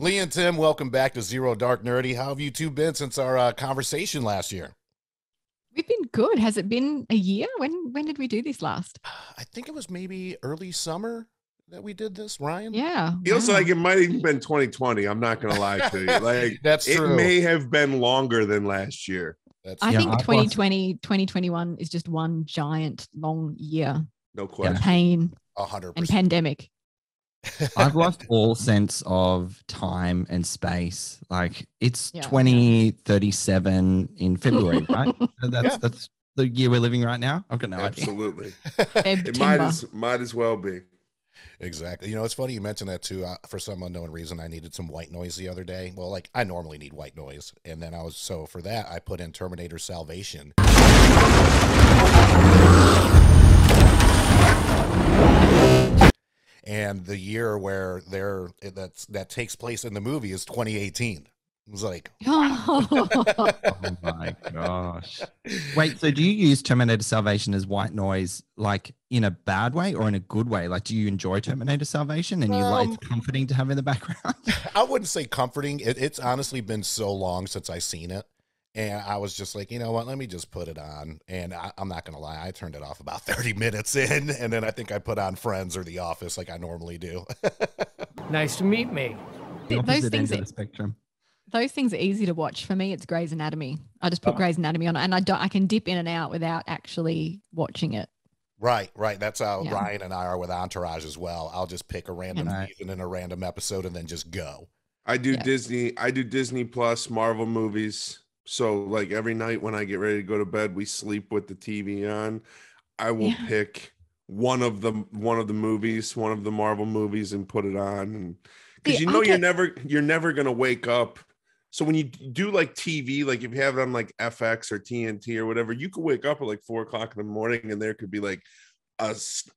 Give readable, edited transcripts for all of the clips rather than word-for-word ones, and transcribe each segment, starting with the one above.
Lee and Tim, welcome back to Zero Dark Nerdy. How have you two been since our conversation last year? We've been good. Has it been a year? When did we do this last? I think it was maybe early summer that we did this, Ryan. Yeah. Feels like it might have been 2020. I'm not going to lie to you. Like that's true. It may have been longer than last year. That's I think 2020, 2021 is just one giant long year. No question. And pain. 100%. And pandemic. I've lost all sense of time and space. Like it's 2037 in February, right? That's the year we're living right now. I've got no idea. Absolutely. It might as well be. Exactly. You know, it's funny you mentioned that too. For some unknown reason, I needed some white noise the other day. Well, like I normally need white noise. And then so for that, I put in Terminator Salvation. And the year where that takes place in the movie is 2018. It was like, wow. Oh my gosh. Wait, so do you use Terminator Salvation as white noise, like in a bad way or in a good way? Like, do you enjoy Terminator Salvation and you like it's comforting to have in the background? I wouldn't say comforting. It's honestly been so long since I've seen it. And I was just like, you know what, let me just put it on. And I'm not going to lie, I turned it off about 30 minutes in. And then I think I put on Friends or The Office like I normally do. Nice to meet me. Those things are easy to watch. For me, it's Grey's Anatomy. I just put Grey's Anatomy on and I can dip in and out without actually watching it. Right. That's how Ryan and I are with Entourage as well. I'll just pick a random season and a random episode and then just go. I do Disney Plus, Marvel movies. So like every night when I get ready to go to bed, we sleep with the TV on. I will pick one of the movies, one of the Marvel movies, and put it on. Because you're never gonna wake up. So when you do like TV, like if you have it on like FX or TNT or whatever, you could wake up at like 4 o'clock in the morning and there could be like a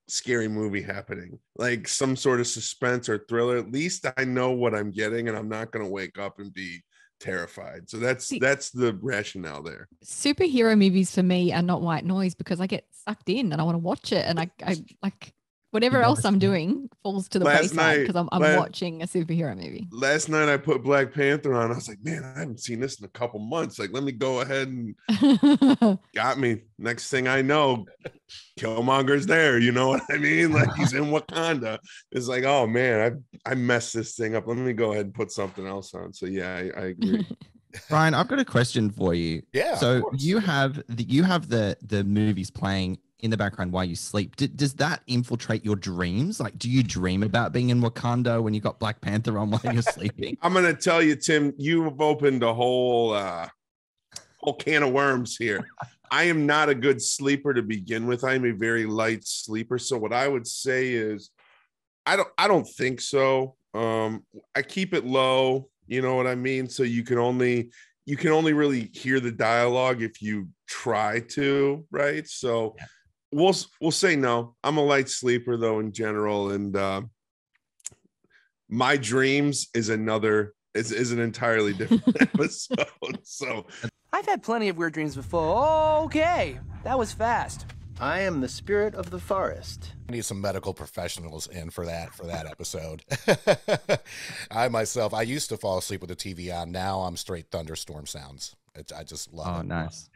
scary movie happening, like some sort of suspense or thriller. At least I know what I'm getting, and I'm not gonna wake up and be terrified. So that's the rationale there. Superhero movies for me are not white noise because I get sucked in and I want to watch it, and I like whatever else I'm doing falls to the wayside because I'm watching a superhero movie. Last night I put Black Panther on. I was like, man, I haven't seen this in a couple months. Like, let me go ahead and got me. Next thing I know, Killmonger's there. You know what I mean? Like he's in Wakanda. It's like, oh man, I messed this thing up. Let me go ahead and put something else on. So yeah, I agree. Brian, I've got a question for you. Yeah. So you have the movies playing in the background while you sleep. Does that infiltrate your dreams? Like, do you dream about being in Wakanda when you got Black Panther on while you're sleeping? I'm gonna tell you, Tim, you've opened a whole can of worms here. I am not a good sleeper to begin with. I'm a very light sleeper. So what I would say is, I don't think so. I keep it low. You know what I mean? So you can only really hear the dialogue if you try to, right? So we'll say no. I'm a light sleeper though in general, and my dreams is an entirely different episode. So I've had plenty of weird dreams before. Okay, that was fast. I am the spirit of the forest. I need some medical professionals in for that episode. I used to fall asleep with the TV on. Now I'm straight thunderstorm sounds. I just love it. Oh, nice.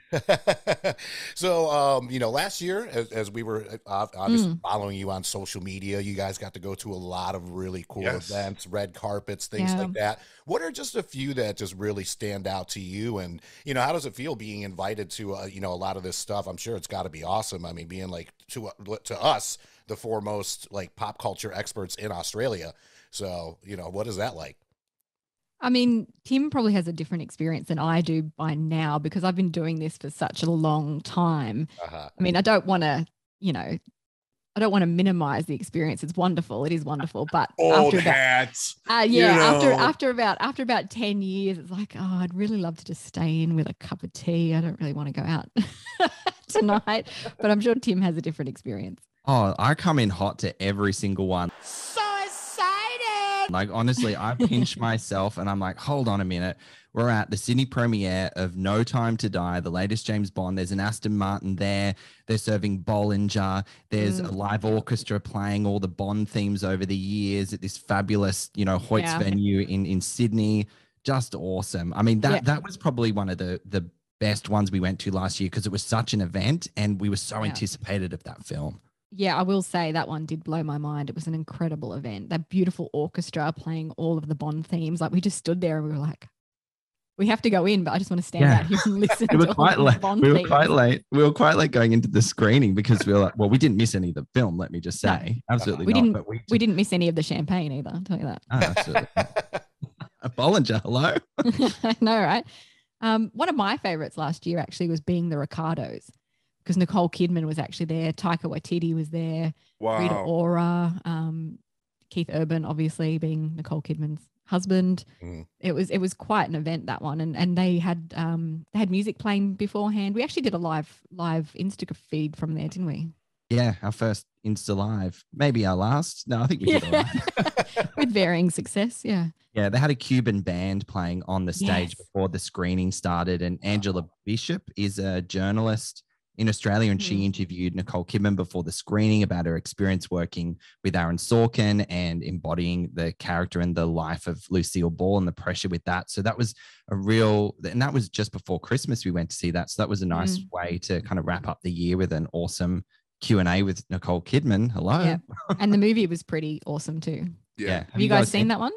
So, you know, last year, as we were obviously following you on social media, you guys got to go to a lot of really cool events, red carpets, things like that. What are just a few that just really stand out to you? And, you know, how does it feel being invited to, you know, a lot of this stuff? I'm sure it's got to be awesome. I mean, being like to us, the foremost like pop culture experts in Australia. So, you know, what is that like? I mean, Tim probably has a different experience than I do by now because I've been doing this for such a long time. I mean, I don't want to minimize the experience. It's wonderful. It is wonderful. But after about 10 years, it's like, oh, I'd really love to just stay in with a cup of tea. I don't really want to go out tonight, but I'm sure Tim has a different experience. Oh, I come in hot to every single one. So excited. Like, honestly, I pinch myself and I'm like, hold on a minute. We're at the Sydney premiere of No Time to Die, the latest James Bond. There's an Aston Martin there. They're serving Bollinger. There's a live orchestra playing all the Bond themes over the years at this fabulous, you know, Hoyts venue in Sydney. Just awesome. I mean, that was probably one of the best ones we went to last year because it was such an event and we were so anticipated of that film. Yeah, I will say that one did blow my mind. It was an incredible event. That beautiful orchestra playing all of the Bond themes. Like, we just stood there and we were like, we have to go in, but I just want to stand out here and listen to all the Bond themes. We were quite late going into the screening because we were like, well, we didn't miss any of the film, let me just say. No, absolutely not. We didn't miss any of the champagne either, I'll tell you that. Oh, absolutely. Bollinger, hello? I know, right? One of my favorites last year actually was Being the Ricardos, because Nicole Kidman was actually there. Taika Waititi was there. Wow. Rita Ora, Keith Urban, obviously being Nicole Kidman's husband. Mm. It was quite an event, that one. And they had music playing beforehand. We actually did a live Insta feed from there, didn't we? Yeah. Our first Insta live, maybe our last. No, I think we did all right. With varying success. Yeah. Yeah. They had a Cuban band playing on the stage before the screening started. And Angela Bishop is a journalist in Australia, and she interviewed Nicole Kidman before the screening about her experience working with Aaron Sorkin and embodying the character and the life of Lucille Ball and the pressure with that. So that was and that was just before Christmas we went to see that. So that was a nice way to kind of wrap up the year with an awesome Q&A with Nicole Kidman. Hello. Yeah. And the movie was pretty awesome too. Yeah. Have you guys seen that one?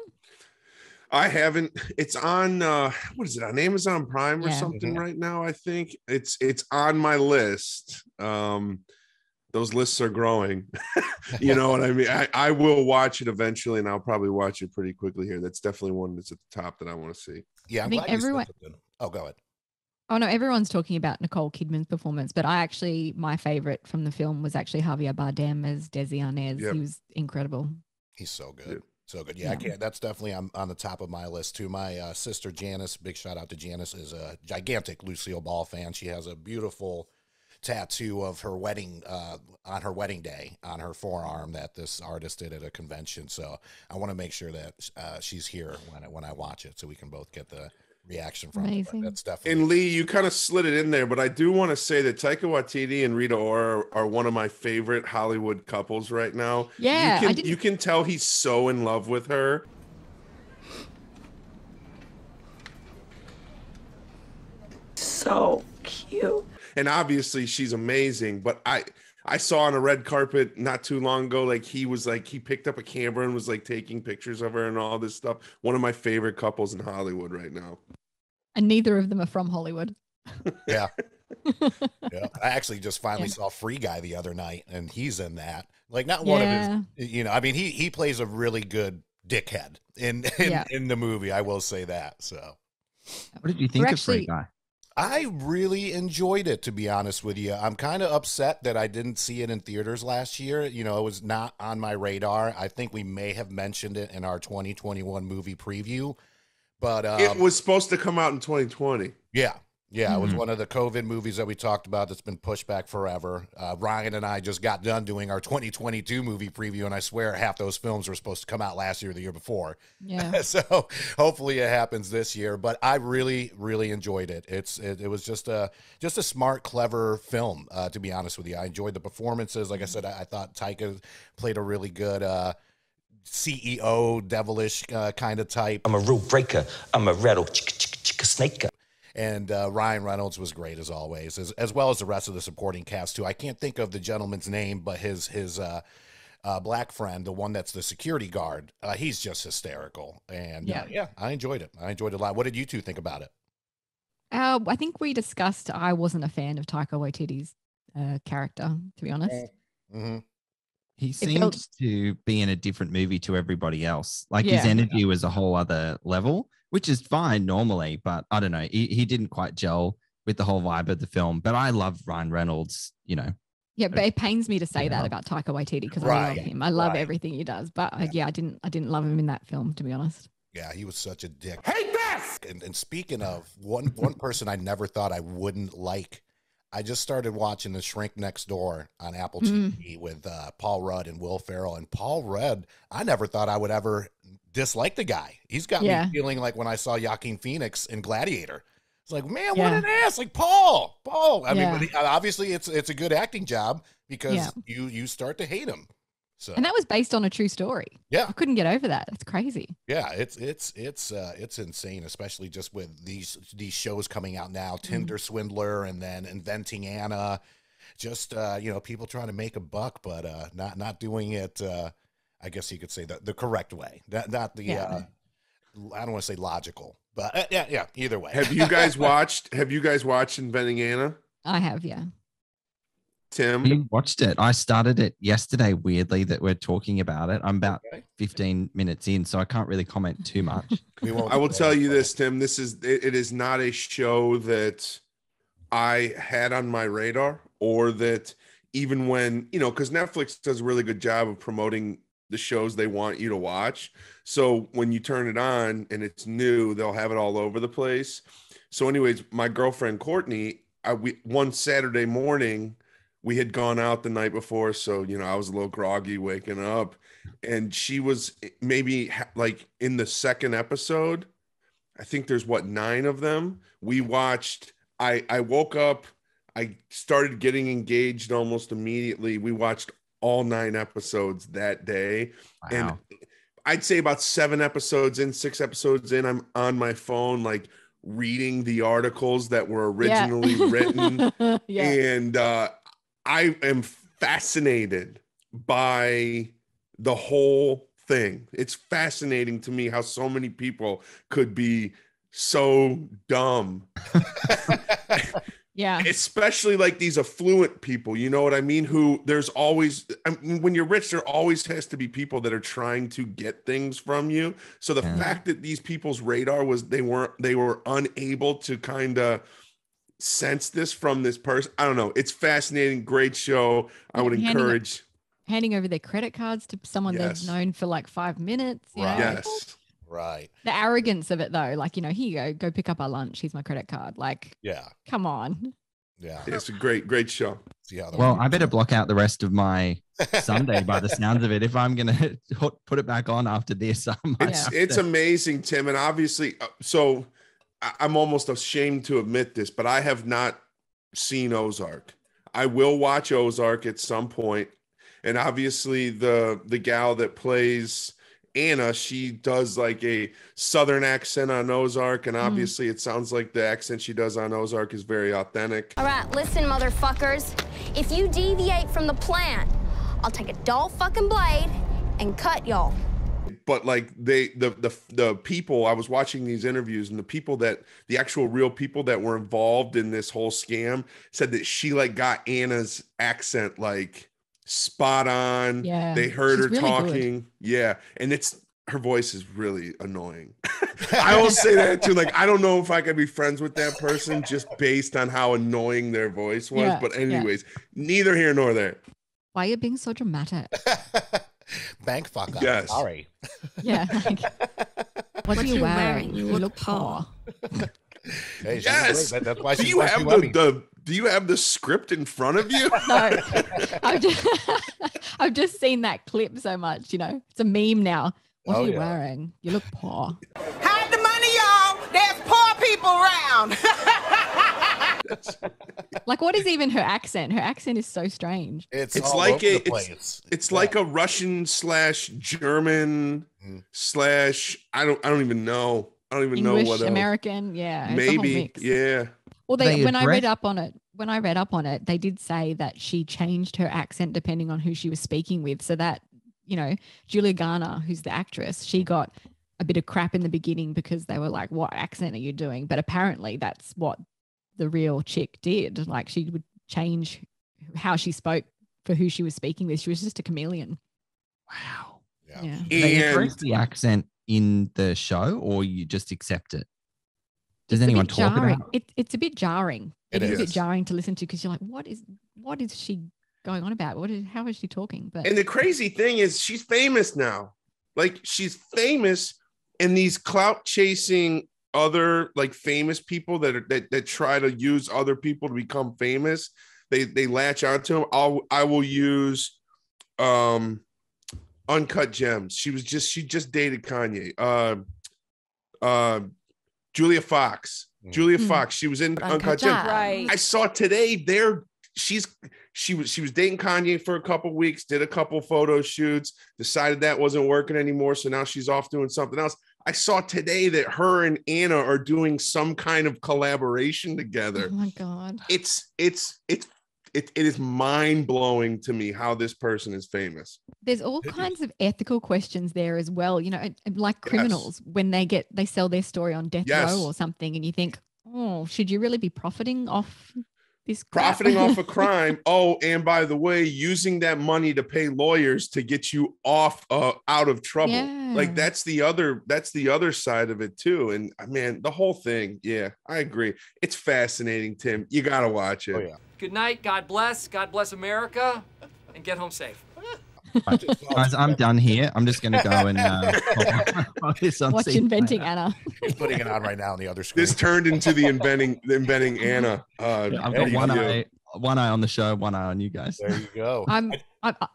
I haven't. It's on on Amazon Prime or something right now, I think. It's on my list. Those lists are growing. You know what I mean? I will watch it eventually, and I'll probably watch it pretty quickly here. That's definitely one that's at the top that I want to see. Yeah, I think everyone. Oh, go ahead. Oh no, everyone's talking about Nicole Kidman's performance, but my favorite from the film was actually Javier Bardem as Desi Arnaz. Yep. He was incredible. He's so good. Yep. So good. Yeah, I can't, that's definitely on the top of my list too. My sister Janice, big shout out to Janice, is a gigantic Lucille Ball fan. She has a beautiful tattoo of her wedding on her wedding day on her forearm that this artist did at a convention. So I want to make sure that she's here when I watch it so we can both get the reaction from it. That's definitely. And Lee, you kind of slid it in there, but I do want to say that Taika Waititi and Rita Ora are one of my favorite Hollywood couples right now. Yeah, you can tell he's so in love with her. So cute. And obviously she's amazing, but I saw on a red carpet not too long ago, like he picked up a camera and was like taking pictures of her and all this stuff. One of my favorite couples in Hollywood right now. And neither of them are from Hollywood. Yeah. Yeah. I actually just finally saw Free Guy the other night, and he's in that. Like, not one of his, you know, I mean, he plays a really good dickhead in the movie. I will say that. So what did you think of Free Guy? I really enjoyed it, to be honest with you. I'm kind of upset that I didn't see it in theaters last year. You know, it was not on my radar. I think we may have mentioned it in our 2021 movie preview, but it was supposed to come out in 2020. Yeah. Yeah. Mm-hmm. It was one of the COVID movies that we talked about that's been pushed back forever. Ryan and I just got done doing our 2022 movie preview, and I swear half those films were supposed to come out last year or the year before. Yeah. So hopefully it happens this year, but I really, really enjoyed it. It was just a smart, clever film, to be honest with you. I enjoyed the performances. Like I said, I thought Taika played a really good CEO, devilish kind of type. I'm a rule breaker. I'm a rattle chicka snaker. And Ryan Reynolds was great as always, as well as the rest of the supporting cast too. I can't think of the gentleman's name, but his black friend, the one that's the security guard, he's just hysterical. And I enjoyed it. I enjoyed it a lot. What did you two think about it? I think we discussed. I wasn't a fan of Taika Waititi's character, to be honest. Mm-hmm. He seemed to be in a different movie to everybody else. Like his energy was a whole other level, which is fine normally, but I don't know. He didn't quite gel with the whole vibe of the film, but I love Ryan Reynolds, you know. Yeah, but it pains me to say that about Taika Waititi because I love him. I love everything he does, but I didn't love him in that film, to be honest. Yeah, he was such a dick. Hate this! And speaking of, one person I never thought I wouldn't like, I just started watching The Shrink Next Door on Apple TV with Paul Rudd and Will Ferrell. And Paul Rudd, I never thought I would ever dislike the guy. He's got me feeling like when I saw Joaquin Phoenix in Gladiator. It's like, man, what an ass! Like Paul. I mean, but he, obviously, it's a good acting job because you start to hate him. So, and that was based on a true story. Yeah, I couldn't get over that. That's crazy. Yeah, it's insane, especially just with these shows coming out now, Tinder Swindler, and then Inventing Anna. Just you know, people trying to make a buck, but not doing it. I guess you could say the correct way. Not the I don't want to say logical. But yeah, either way. Have you guys watched Inventing Anna? I have, yeah. Tim? I watched it. I started it yesterday, weirdly, that we're talking about it. I'm about 15 minutes in, so I can't really comment too much. I will tell you this, Tim. This is it is not a show that I had on my radar, or that even when, you know, because Netflix does a really good job of promoting the shows they want you to watch. So when you turn it on and it's new, they'll have it all over the place. So anyways, my girlfriend, Courtney, one Saturday morning, we had gone out the night before. So, you know, I was a little groggy waking up, and she was maybe like in the second episode. I think there's 9 of them. We watched, I woke up, I started getting engaged almost immediately. We watched all 9 episodes that day. Wow. And I'd say about 6 episodes in, I'm on my phone, like reading the articles that were originally written. And I am fascinated by the whole thing. It's fascinating to me how so many people could be so dumb. Yeah, especially like these affluent people, you know what I mean? Who there's always, I mean, when you're rich, there always has to be people that are trying to get things from you. So the fact that these people's radar was they were unable to kind of sense this from this person. I don't know. It's fascinating. Great show. I would encourage handing over their credit cards to someone they've known for like 5 minutes. Right. You know? Yes. Right. The arrogance of it, though, like, you know, here you go pick up our lunch. Here's my credit card. Like, come on. Yeah, it's a great show. Yeah, well, I better block out the rest of my Sunday by the sounds of it. If I'm gonna put it back on after this, it's amazing, Tim. And obviously, so I'm almost ashamed to admit this, but I have not seen Ozark. I will watch Ozark at some point, and obviously, the gal that plays Anna, she does like a southern accent on Ozark, and obviously it sounds like the accent she does on Ozark is very authentic. All right, listen, motherfuckers, if you deviate from the plan, I'll take a dull fucking blade and cut y'all. But like the people, I was watching these interviews, and the actual real people that were involved in this whole scam said that she like got Anna's accent like spot on. Yeah, they heard her really talking good. Yeah, and it's her voice is really annoying. I will say that too, like I don't know if I could be friends with that person just based on how annoying their voice was. But anyways, neither here nor there. Why are you being so dramatic? Bank fucker. Yes. Sorry. Yeah, like, what are you wearing? You look poor. Hey, yes. That's why you have do you have the script in front of you? No, I've just seen that clip so much, you know. It's a meme now. What are you wearing? You look poor. Hide the money, y'all. There's poor people around. Like, what is even her accent? Her accent is so strange. It's like a it's like a Russian / German / I don't even know. I don't even know what else. American, yeah. Maybe, yeah. Well, when I read up on it, they did say that she changed her accent depending on who she was speaking with. So that, you know, Julia Garner, who's the actress, she got a bit of crap in the beginning because they were like, what accent are you doing? But apparently that's what the real chick did. Like, she would change how she spoke for who she was speaking with. She was just a chameleon. Wow. Yeah. They address the accent in the show, or you just accept it? Does anyone talk about it? It's a bit jarring. It is a bit jarring to listen to, because you're like, what is she going on about? How is she talking? But the crazy thing is, she's famous now. Like, she's famous, and these clout chasing other like famous people that try to use other people to become famous. They latch onto him. I will use Uncut Gems. She just dated Kanye. Julia Fox. Julia Fox. She was in Uncut Gems. Right. I saw today she was dating Kanye for a couple weeks, did a couple photo shoots, decided that wasn't working anymore, so now she's off doing something else. I saw today that her and Anna are doing some kind of collaboration together. Oh my God. It is mind-blowing to me how this person is famous. There's all kinds of ethical questions there as well, you know, like criminals, yes, when they sell their story on death, yes, row or something, and you think, oh, should you really be profiting off this crap? Profiting off a crime. Oh, and by the way, using that money to pay lawyers to get you off out of trouble. Yeah. Like that's the other side of it too. And man, the whole thing. Yeah, I agree. It's fascinating, Tim. You got to watch it. Oh, yeah. Good night. God bless. God bless America, and get home safe. Guys, I'm done here. I'm just going to go and watch Inventing Anna. He's putting it on right now on the other screen. This turned into the Inventing Anna. I've got one eye on the show, one eye on you guys. There you go. I'm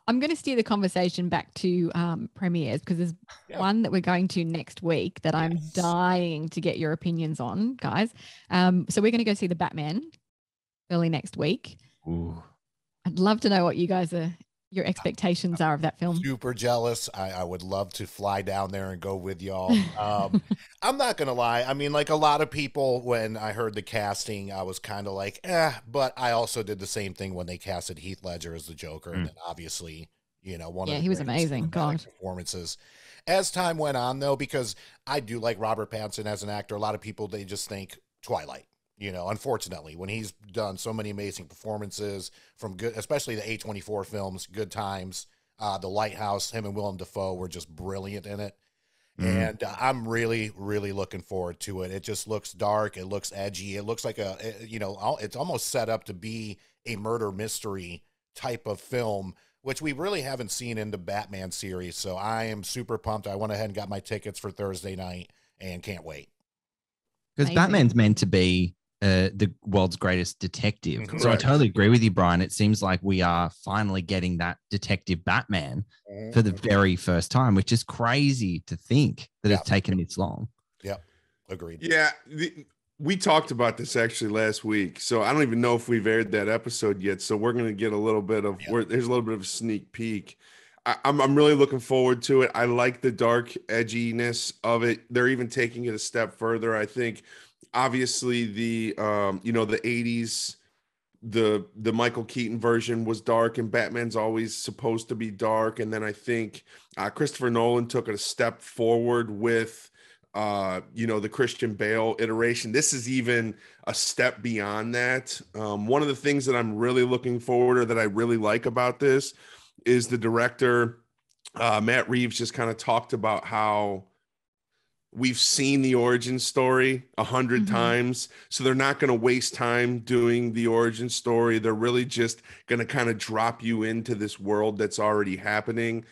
going to steer the conversation back to premieres, because there's one that we're going to next week that I'm dying to get your opinions on, guys. So we're going to go see The Batman early next week. Ooh. I'd love to know what you guys are. Your expectations are of that film. Super jealous. I would love to fly down there and go with y'all. I'm not gonna lie, I mean, like a lot of people, when I heard the casting, I was kind of like, but I also did the same thing when they casted Heath Ledger as the Joker, and then obviously, you know, one of the he was amazing performances. As time went on, though, because I do like Robert Pattinson as an actor, a lot of people, they just think Twilight. You know, unfortunately, when he's done so many amazing performances from good, especially the A24 films, Good Times, The Lighthouse, him and Willem Dafoe were just brilliant in it. And I'm really, really looking forward to it. It just looks dark. It looks edgy. It looks like it's almost set up to be a murder mystery type of film, which we really haven't seen in the Batman series. So I am super pumped. I went ahead and got my tickets for Thursday night and can't wait. Because Batman's meant to be the world's greatest detective. Correct. So I totally agree with you, Brian. It seems like we are finally getting that detective Batman for the very first time, which is crazy to think that it's taken this long. Yep. Agreed. Yeah. We talked about this actually last week. So I don't even know if we've aired that episode yet. So we're going to get a little bit of, there's a little bit of a sneak peek. I'm really looking forward to it. I like the dark edginess of it. They're even taking it a step further, I think. Obviously, the 80s, the Michael Keaton version was dark, and Batman's always supposed to be dark. And then I think Christopher Nolan took it a step forward with, the Christian Bale iteration. This is even a step beyond that. One of the things that I'm really looking forward to, that I really like about this, is the director, Matt Reeves, just kind of talked about how we've seen the origin story 100 times. So they're not going to waste time doing the origin story. They're really just going to kind of drop you into this world that's already happening.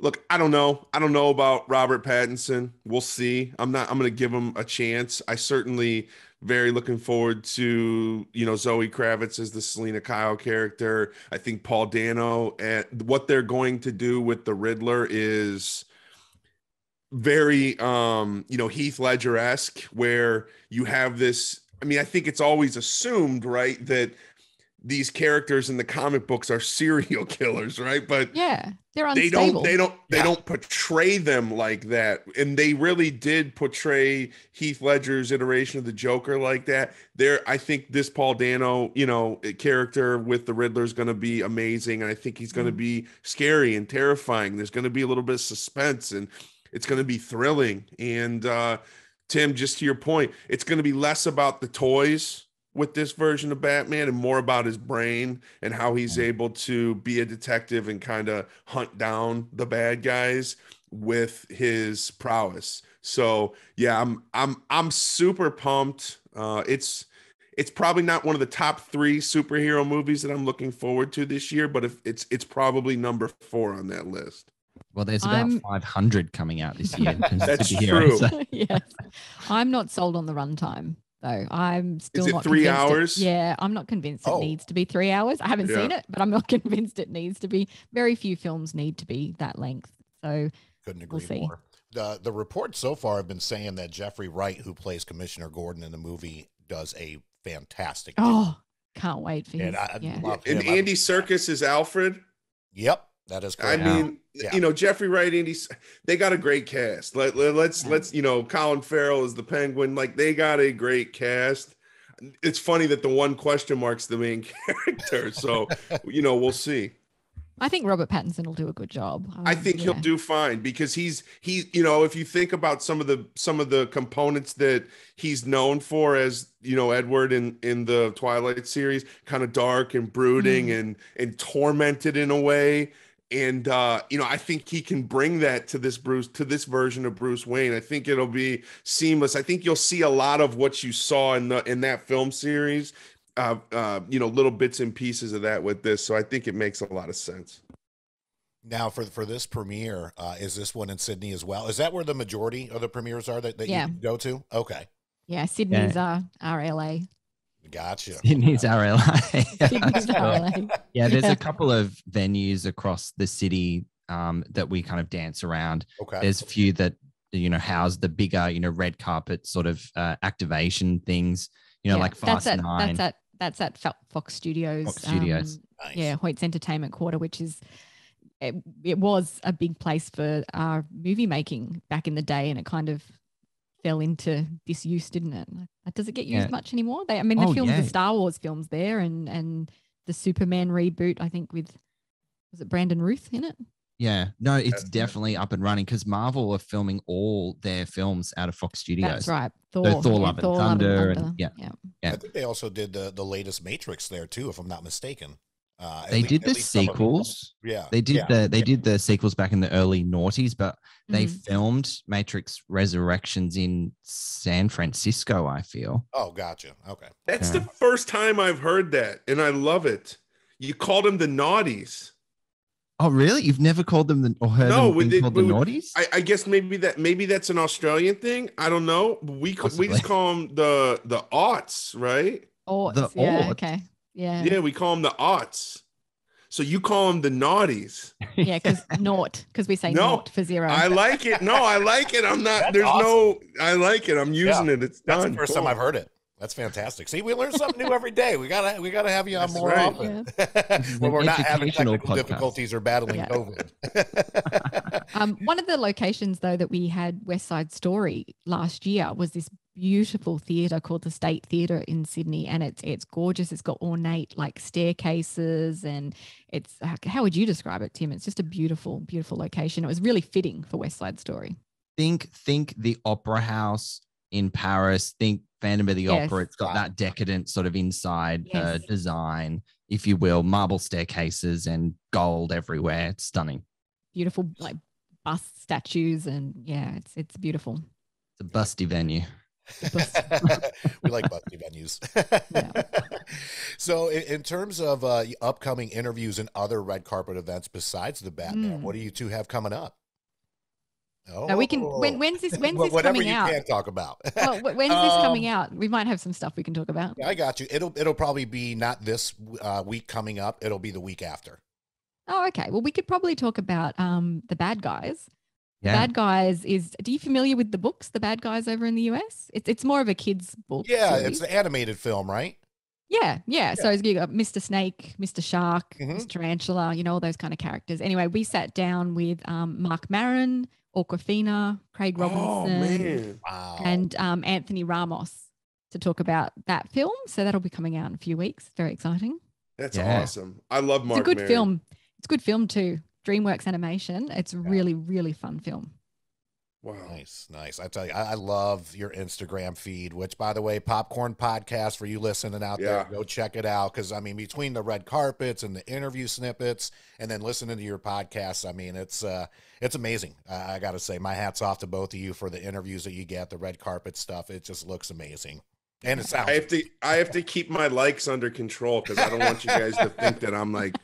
Look, I don't know. I don't know about Robert Pattinson. We'll see. I'm going to give him a chance. I certainly very looking forward to, Zoe Kravitz as the Selena Kyle character. I think Paul Dano, and what they're going to do with the Riddler is very, Heath Ledger-esque, where you have this, I mean, I think it's always assumed, right, that these characters in the comic books are serial killers, right? But they're unstable. They don't portray them like that. And they really did portray Heath Ledger's iteration of the Joker like that. I think this Paul Dano, character with the Riddler is going to be amazing. And I think he's going to be scary and terrifying. There's going to be a little bit of suspense, and it's going to be thrilling. And Tim, just to your point, it's going to be less about the toys with this version of Batman and more about his brain and how he's able to be a detective and kind of hunt down the bad guys with his prowess. So yeah, I'm super pumped. It's probably not one of the top 3 superhero movies that I'm looking forward to this year, but if it's probably number 4 on that list. Well, there's about 500 coming out this year. That's true. So. Yes. I'm not sold on the runtime, though. I'm still not convinced. Is it 3 hours? Yeah, I'm not convinced it needs to be 3 hours. I haven't seen it, but I'm not convinced it needs to be. Very few films need to be that length. So couldn't agree more. The reports so far have been saying that Jeffrey Wright, who plays Commissioner Gordon in the movie, does a fantastic job. Can't wait for him. And Andy Serkis is Alfred. Yep, that is correct. I mean, you know, Jeffrey Wright, Andy, they got a great cast. Let's you know, Colin Farrell is the Penguin. Like, they got a great cast. It's funny that the one question mark's the main character. So, you know, we'll see. I think Robert Pattinson will do a good job. I think he'll do fine because he's you know, if you think about some of the components that he's known for as, you know, Edward in the Twilight series, kind of dark and brooding and tormented in a way. And, you know, I think he can bring that to this version of Bruce Wayne. I think it'll be seamless. I think you'll see a lot of what you saw in that film series. You know, little bits and pieces of that with this, so I think it makes a lot of sense. Now, for this premiere, is this one in Sydney as well? Is that where the majority of the premieres are that you go to? Okay. Yeah, Sydney's our LA. Gotcha. Sydney's our LA. Sydney's our LA. Yeah, there's a couple of venues across the city that we kind of dance around. Okay. There's a few that, you know, house the bigger, you know, red carpet sort of activation things. You know, like Fast Nine. That's at Fox Studios. Fox Studios. Nice. Yeah, Hoyts Entertainment Quarter, which is it was a big place for movie making back in the day, and it kind of fell into disuse, didn't it? Does it get used much anymore? The Star Wars films there, and the Superman reboot, I think was it Brandon Routh in it? Yeah, no, it's definitely up and running because Marvel are filming all their films out of Fox Studios. That's right. Thor, Love and Thunder. And I think they also did the latest Matrix there too, if I'm not mistaken. They did the sequels. Yeah, they did the sequels back in the early noughties, but they filmed Matrix Resurrections in San Francisco, I feel. Oh, gotcha. Okay. That's the first time I've heard that, and I love it. You called them the Naughties. Oh, really? You've never called them the Naughties? I guess maybe that's an Australian thing. I don't know. We just call them the Aughts, right? Aughts, yeah, Aughts. Okay. Yeah. Yeah, we call them the Aughts. So you call them the Naughties. Yeah, because naught, because we say naught for zero. I like it. No, I like it. I'm not, that's there's awesome. No, I like it. I'm using it. It's done. That's the first time I've heard it. That's fantastic. See, we learn something new every day. We gotta have you on more often when we're not having technical difficulties or battling COVID. One of the locations, though, that we had West Side Story last year was this beautiful theatre called the State Theatre in Sydney, and it's gorgeous. It's got ornate like staircases, and it's how would you describe it, Tim? It's just a beautiful, beautiful location. It was really fitting for West Side Story. Think the Opera House in Paris, think Phantom of the Opera. It's got that decadent sort of inside design, if you will, marble staircases and gold everywhere. It's stunning. Beautiful, like bust statues, and it's beautiful. It's a busty venue. We like busty venues. So in terms of upcoming interviews and other red carpet events besides the Batman, what do you two have coming up? Oh. No, we can. When's this coming out? Whatever you can talk about. Well, when's this coming out? We might have some stuff we can talk about. Yeah, I got you. It'll probably be not this week coming up. It'll be the week after. Oh, okay. Well, we could probably talk about The Bad Guys. Yeah. Bad Guys is. Are you familiar with the books? The Bad Guys over in the US. It's more of a kids' book. Yeah, series. It's an animated film, right? Yeah. So you got Mr. Snake, Mr. Shark, Mr. Tarantula. You know, all those kind of characters. Anyway, we sat down with Mark Maron, Awkwafina, Craig Robinson, and Anthony Ramos to talk about that film. So that'll be coming out in a few weeks. Very exciting. That's awesome. I love Mark. It's a good film. It's a good film too. DreamWorks Animation. It's a really, really fun film. Wow. Nice. I tell you, I love your Instagram feed, which, by the way, Popcorn Podcast, for you listening out there, go check it out. Because, I mean, between the red carpets and the interview snippets and then listening to your podcasts, I mean, it's amazing. I got to say, my hat's off to both of you for the interviews that you get, the red carpet stuff. It just looks amazing. And it sounds. I have to keep my likes under control because I don't want you guys to think that I'm like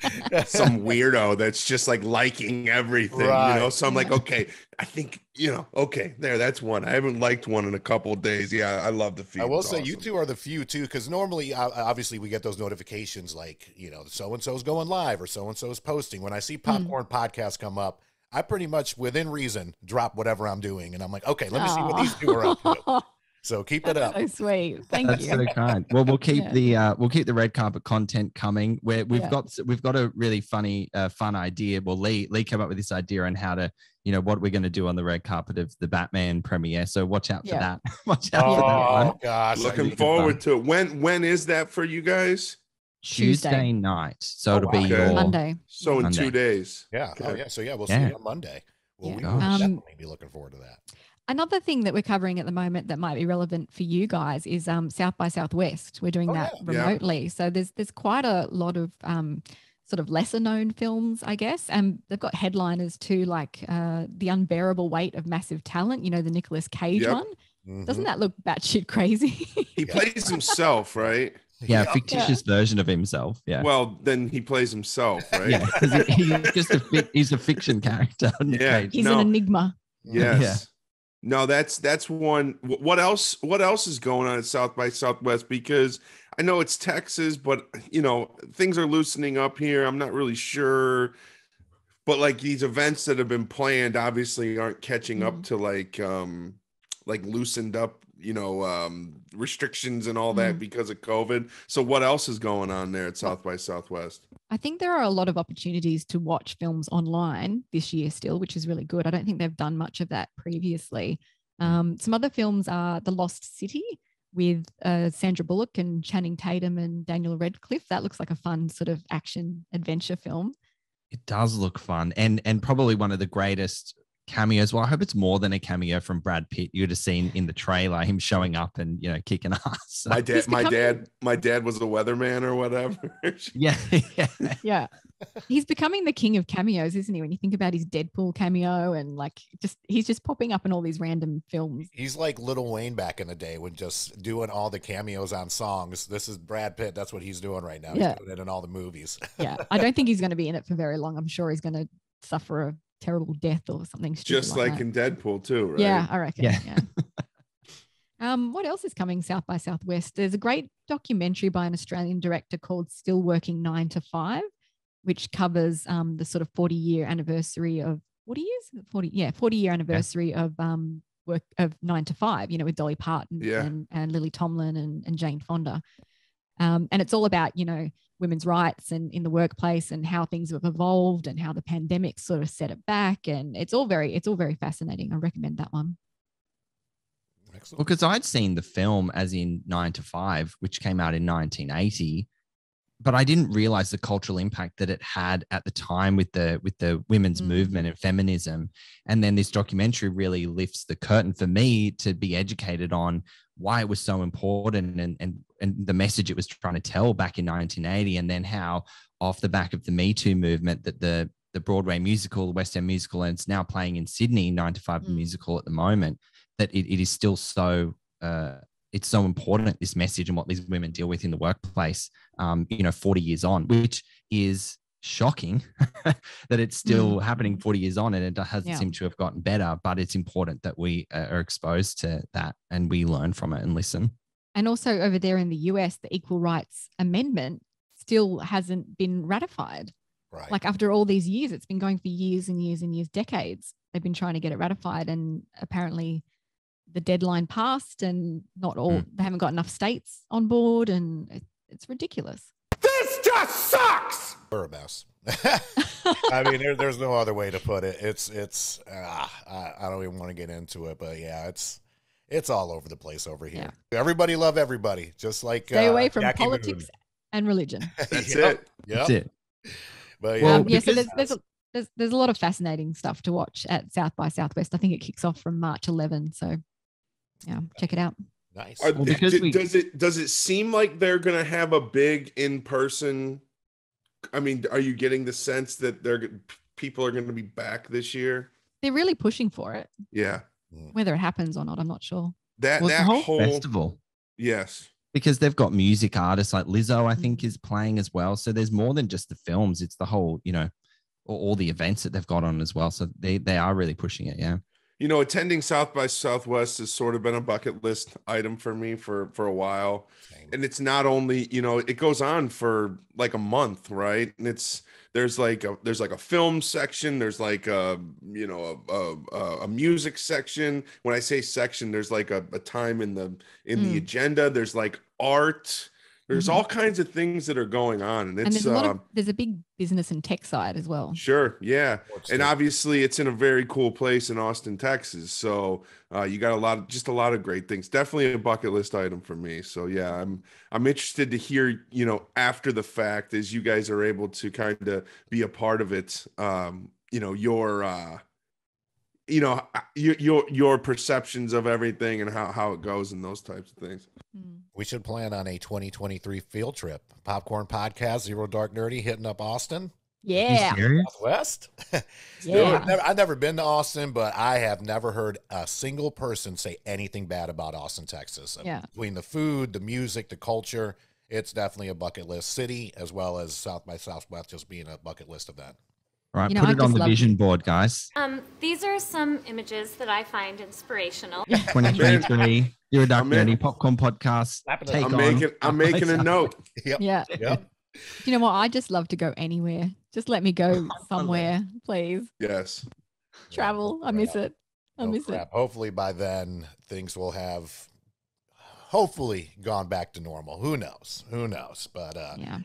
some weirdo that's just like liking everything, right. You know. So I'm like, okay, I think, you know, okay, there, that's one. I haven't liked one in a couple of days. Yeah, I love the feed. I will say, awesome. You two are the few too, because normally, obviously, we get those notifications like, you know, so and so's going live or so and so's posting. When I see Popcorn Podcasts come up, I pretty much, within reason, drop whatever I'm doing, and I'm like, okay, let me see what these two are up to. So keep it up. So sweet. Thank you. That's so kind. Well, we'll keep the red carpet content coming. Where we've got a really funny, fun idea. Well, Lee came up with this idea on how to, you know, what we're going to do on the red carpet of the Batman premiere. So watch out for that. Watch out for that. Oh gosh, looking forward to it. When is that for you guys? Tuesday night. So it'll be your Monday. So in 2 days. Yeah. Okay. Oh yeah. So yeah, we'll see you on Monday. Well, we will definitely be looking forward to that. Another thing that we're covering at the moment that might be relevant for you guys is South by Southwest. We're doing that remotely. Yeah. So there's quite a lot of sort of lesser known films, I guess. And they've got headliners too, like The Unbearable Weight of Massive Talent, you know, the Nicolas Cage one. Mm-hmm. Doesn't that look batshit crazy? He plays himself, right? Yeah, a fictitious version of himself. Yeah. Well, then he plays himself, right? Yeah, he's just he's a fiction character. Yeah. Cage. He's an enigma. Yes. Yeah. No, that's one. What else is going on at South by Southwest? Because I know it's Texas, but, you know, things are loosening up here. I'm not really sure. But like these events that have been planned obviously aren't catching up to like loosened up, you know, restrictions and all that because of COVID. So what else is going on there at South by Southwest? I think there are a lot of opportunities to watch films online this year still, which is really good. I don't think they've done much of that previously. Some other films are The Lost City with Sandra Bullock and Channing Tatum and Daniel Radcliffe. That looks like a fun sort of action adventure film. It does look fun, and probably one of the greatest cameos. Well, I hope it's more than a cameo from Brad Pitt. You'd have seen in the trailer him showing up and, you know, kicking ass. So my dad was a weatherman or whatever. yeah. He's becoming the king of cameos, isn't he? When you think about his Deadpool cameo and like he's just popping up in all these random films. He's like Little Wayne back in the day when just doing all the cameos on songs. This is Brad Pitt. That's what he's doing right now. Yeah. He's doing it in all the movies. Yeah. I don't think he's going to be in it for very long. I'm sure he's going to suffer a terrible death or something stupid just like in Deadpool too, right? Yeah, I reckon. Yeah. What else is coming South by Southwest? There's a great documentary by an Australian director called Still Working 9 to 5, which covers the sort of 40-year anniversary of 40-year anniversary of work of 9 to 5, you know, with Dolly Parton and Lily Tomlin and Jane Fonda. And it's all about, you know, women's rights and in the workplace and how things have evolved and how the pandemic sort of set it back. And it's all very fascinating. I recommend that one. Excellent. Well, because I'd seen the film as in 9 to 5, which came out in 1980, but I didn't realize the cultural impact that it had at the time with the women's movement and feminism. And then this documentary really lifts the curtain for me to be educated on why it was so important and the message it was trying to tell back in 1980, and then how off the back of the Me Too movement that the Broadway musical, the West End musical, and it's now playing in Sydney, 9 to 5 musical at the moment, that it is still so it's so important, this message and what these women deal with in the workplace, you know, 40 years on, which is shocking that it's still happening 40 years on, and it hasn't seemed to have gotten better, but it's important that we are exposed to that and we learn from it and listen. And also over there in the US, the Equal Rights Amendment still hasn't been ratified. Right. Like after all these years, it's been going for years and years and years, decades. They've been trying to get it ratified, and apparently the deadline passed and not all, they haven't got enough states on board, and it's ridiculous. This just sucks. Burrowmouse. I mean, there's no other way to put it. It's I don't even want to get into it, but yeah, it's all over the place over here. Yeah. Everybody love everybody, just like stay away from Jackie politics Moon. And religion. That's it. Yep. That's it. But yeah, well, so there's a lot of fascinating stuff to watch at South by Southwest. I think it kicks off from March 11, so yeah, check it out. Nice. Well, does it seem like they're going to have a big in-person? I mean, are you getting the sense that people are going to be back this year? They're really pushing for it. Yeah. Whether it happens or not, I'm not sure. That whole festival Yes. Because they've got music artists like Lizzo, I think, is playing as well. So there's more than just the films. It's the whole, you know, all the events that they've got on as well. So they are really pushing it. Yeah. You know, attending South by Southwest has sort of been a bucket list item for me for a while. Dang. And it's not only, you know, it goes on for like a month, right? And it's, there's like a film section. There's like a, you know, a music section. When I say section, there's like a time in the agenda. There's like art. There's all kinds of things that are going on, and there's a big business and tech side as well. Sure, yeah, and obviously it's in a very cool place in Austin, Texas. So you got a lot of great things. Definitely a bucket list item for me. So yeah, I'm interested to hear, you know, after the fact, as you guys are able to kind of be a part of it. You know, your perceptions of everything and how it goes and those types of things. We should plan on a 2023 field trip. Popcorn Podcast, Zero Dark Nerdy, hitting up Austin. Yeah. Southwest. Yeah. I've never been to Austin, but I have never heard a single person say anything bad about Austin, Texas. Yeah. Between the food, the music, the culture, it's definitely a bucket list city, as well as South by Southwest just being a bucket list event. All right, you know, put it on the vision board, guys. These are some images that I find inspirational. 2023, Zero Dark Nerdy Popcorn Podcast. I'm making a note. Yep. Yeah. Yep. You know what? I just love to go anywhere. Just let me go somewhere, please. Yes. Travel. I miss it. I miss it. Hopefully by then things will have hopefully gone back to normal. Who knows? But yeah.